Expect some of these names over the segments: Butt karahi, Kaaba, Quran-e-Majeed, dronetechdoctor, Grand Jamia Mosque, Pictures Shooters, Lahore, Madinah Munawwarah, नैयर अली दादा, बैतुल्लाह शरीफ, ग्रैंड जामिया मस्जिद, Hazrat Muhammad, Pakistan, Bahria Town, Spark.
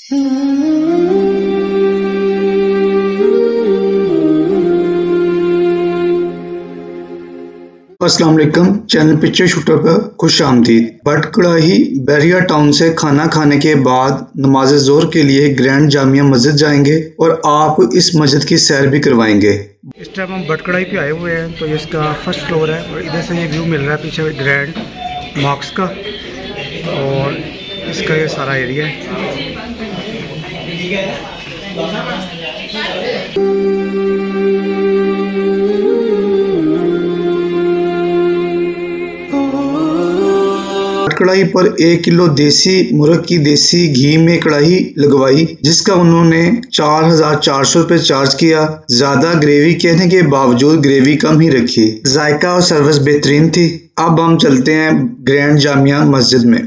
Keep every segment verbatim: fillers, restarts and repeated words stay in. अस्सलाम वालेकुम, channel picture shooter पर खुश आमदीद। भटकड़ाही बहरिया टाउन से खाना खाने के बाद नमाज जोहर के लिए ग्रैंड जामिया मस्जिद जाएंगे और आप इस मस्जिद की सैर भी करवाएंगे। इस टाइम हम भटकड़ाही पे आए हुए हैं, तो इसका फर्स्ट फ्लोर है और इधर से ये व्यू मिल रहा है पीछे ग्रैंड मॉस्क का, और इसका ये सारा एरिया है। कढ़ाई पर एक किलो देसी मुर्ग की देसी घी में कढ़ाई लगवाई, जिसका उन्होंने चार हजार चार सौ रूपए चार्ज किया। ज्यादा ग्रेवी कहने के बावजूद ग्रेवी कम ही रखी, जायका और सर्विस बेहतरीन थी। अब हम चलते हैं ग्रैंड जामिया मस्जिद में।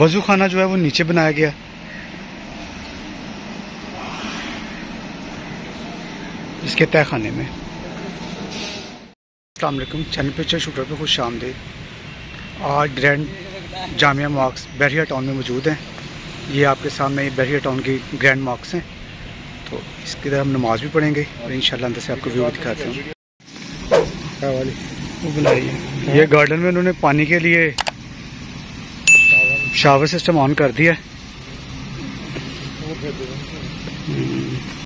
वजू खाना जो है वो नीचे बनाया गया। इसके तय खाने में अस्सलामुअलैकुम, चैनल पिक्चर शूटर पे खुश आमदीद। आज grand Jamia mosque Bahria town में मौजूद हैं। ये आपके सामने बहरिया टाउन की ग्रैंड मॉस्क हैं, तो इसके तरह हम नमाज भी पढ़ेंगे और इंशाल्लाह अंदर से आपको व्यू दिखाते हैं। ये गार्डन में उन्होंने पानी के लिए शावर सिस्टम ऑन कर दिया।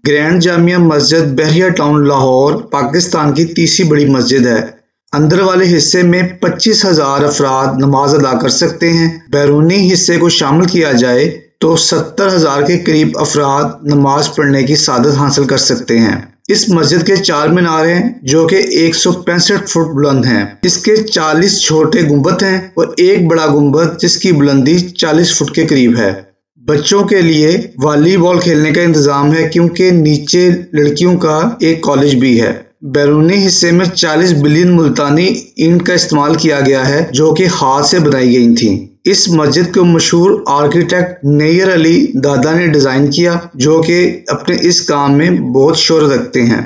ग्रैंड जामिया मस्जिद बहरिया टाउन लाहौर पाकिस्तान की तीसरी बड़ी मस्जिद है। अंदर वाले हिस्से में पच्चीस हजार अफराद नमाज अदा कर सकते हैं। बैरूनी हिस्से को शामिल किया जाए तो सत्तर हजार के करीब अफराद नमाज पढ़ने की सादत हासिल कर सकते हैं। इस मस्जिद के चार मीनार हैं जो कि एक सौ पैंसठ फुट बुलंद हैं। इसके चालीस छोटे गुंबद हैं और एक बड़ा गुंबद जिसकी बुलंदी चालीस फुट के करीब है। बच्चों के लिए वॉलीबॉल खेलने का इंतजाम है, क्योंकि नीचे लड़कियों का एक कॉलेज भी है। बैरूनी हिस्से में चालीस बिलियन मुल्तानी ईंट का इस्तेमाल किया गया है जो कि हाथ से बनाई गई थी। इस मस्जिद को मशहूर आर्किटेक्ट नैयर अली दादा ने डिजाइन किया, जो कि अपने इस काम में बहुत शोहरत रखते हैं।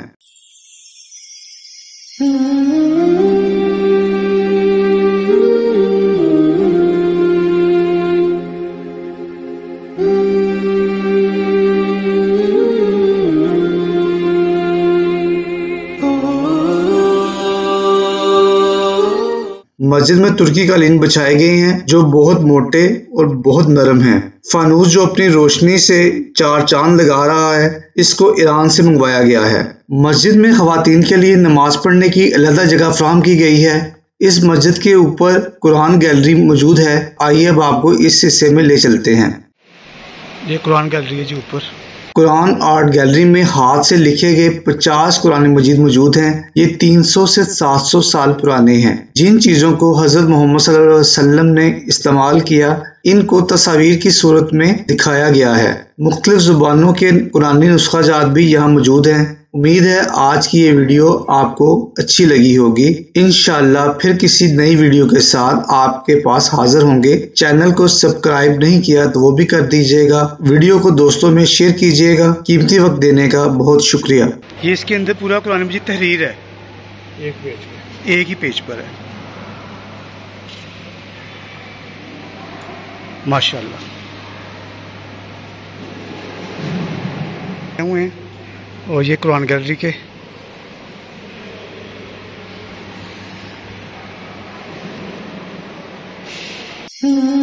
मस्जिद में तुर्की कालीन बिछाए गए हैं जो बहुत मोटे और बहुत नरम हैं। फानूस जो अपनी रोशनी से चार चांद लगा रहा है, इसको ईरान से मंगवाया गया है। मस्जिद में खवातीन के लिए नमाज पढ़ने की अलहदा जगह फराहम की गई है। इस मस्जिद के ऊपर कुरान गैलरी मौजूद है। आइए अब आपको इस हिस्से में ले चलते हैं। ये कुरान गैलरी है जी। ऊपर कुरान आर्ट गैलरी में हाथ से लिखे गए पचास कुरान-ए-मजीद मौजूद हैं। ये तीन सौ से सात सौ साल पुराने हैं। जिन चीज़ों को हज़रत मोहम्मद सल्लल्लाहु अलैहि वसल्लम ने इस्तेमाल किया, इनको तस्वीर की सूरत में दिखाया गया है। मुख्तलिफ ज़ुबानों के कुरानी नुस्खा जात भी यहाँ मौजूद हैं। उम्मीद है आज की ये वीडियो आपको अच्छी लगी होगी। इंशाल्लाह फिर किसी नई वीडियो के साथ आपके पास हाजिर होंगे। चैनल को सब्सक्राइब नहीं किया तो वो भी कर दीजिएगा। वीडियो को दोस्तों में शेयर कीजिएगा। कीमती वक्त देने का बहुत शुक्रिया। ये इसके अंदर पूरा कुरान मजीद तहरीर है, एक पेज पर, एक ही पेज पर है। माशाल्लाह हुए हैं, और ये कुरान गैलरी के Thank you.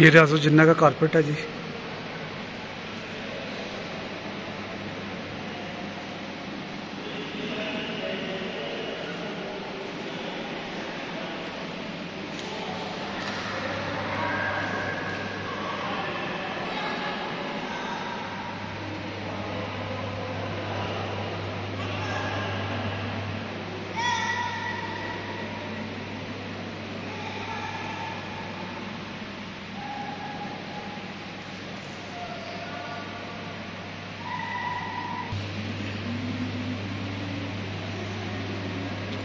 ये रियाज़ जिन्ना का कारपेट है जी।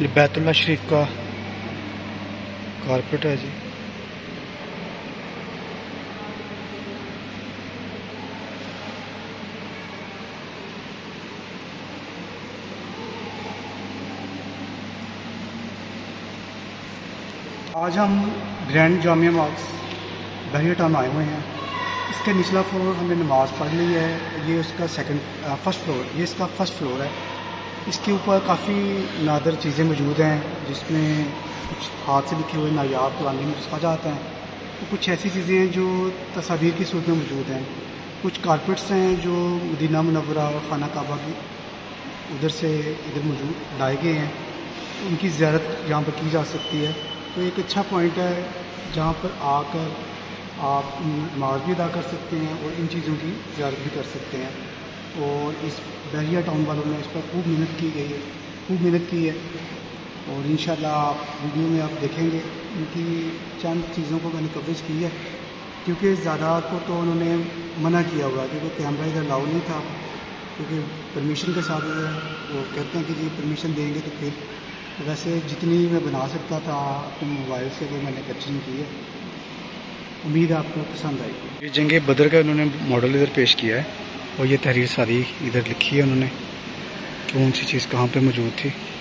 ये बैतुल्लाह शरीफ का कारपेट है जी। आज हम grand Jamia mosque Bahria town आए हुए हैं। इसका निचला फ्लोर हमने नमाज पढ़ ली है। ये उसका सेकंड फर्स्ट फ्लोर, ये इसका फर्स्ट फ्लोर है। इसके ऊपर काफ़ी नादर चीज़ें मौजूद हैं, जिसमें कुछ हाथ से लिखे हुए नायाब पुराने नुस्खा जाते हैं, तो कुछ ऐसी चीज़ें हैं जो तस्वीर की सूरत में मौजूद हैं। कुछ कारपेट्स हैं जो मदीना मुनव्वरा और खाना काबा की उधर से इधर मौजूद लाए गए हैं, उनकी ज़्यारत यहाँ पर की जा सकती है। तो एक अच्छा पॉइंट है जहाँ पर आकर आप नमाज भी अदा कर सकते हैं और इन चीज़ों की ज़्यारत भी कर सकते हैं। और इस बहरिया टाउन वालों ने इस पर खूब मेहनत की गई है, खूब मेहनत की है। और इंशाल्लाह आप वीडियो में आप देखेंगे इनकी चंद चीज़ों को मैंने कवरेज की है, क्योंकि ज़्यादा को तो उन्होंने मना किया हुआ, क्योंकि कैमरा इधर अलाउ नहीं था, क्योंकि परमिशन के साथ वो कहते हैं कि जी परमिशन देंगे तो फिर वैसे जितनी मैं बना सकता था अपने मोबाइल से वो मैंने कैप्चरिंग की है। उम्मीद आपको पसंद आएगी। ये जंगे बदर का उन्होंने मॉडल इधर पेश किया है और ये तहरीर सारी इधर लिखी है उन्होंने, कौन सी चीज़ कहाँ पे मौजूद थी।